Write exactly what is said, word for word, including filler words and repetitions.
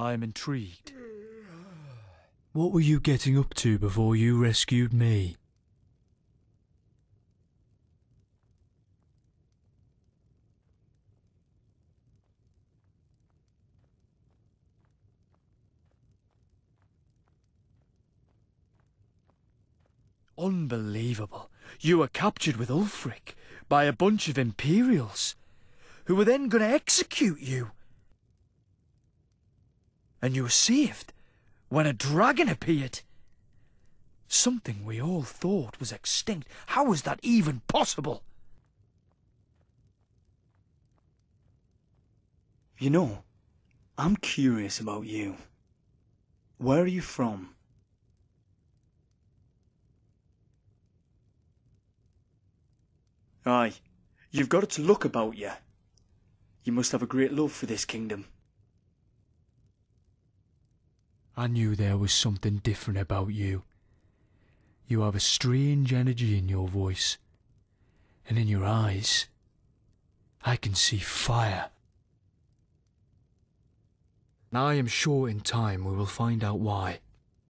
I'm intrigued. What were you getting up to before you rescued me? Unbelievable. You were captured with Ulfric by a bunch of Imperials who were then going to execute you. And you were saved when a dragon appeared. Something we all thought was extinct. How was that even possible? You know, I'm curious about you. Where are you from? Aye, you've got to look about you. You must have a great love for this kingdom. I knew there was something different about you. You have a strange energy in your voice, and in your eyes, I can see fire. I am sure in time we will find out why.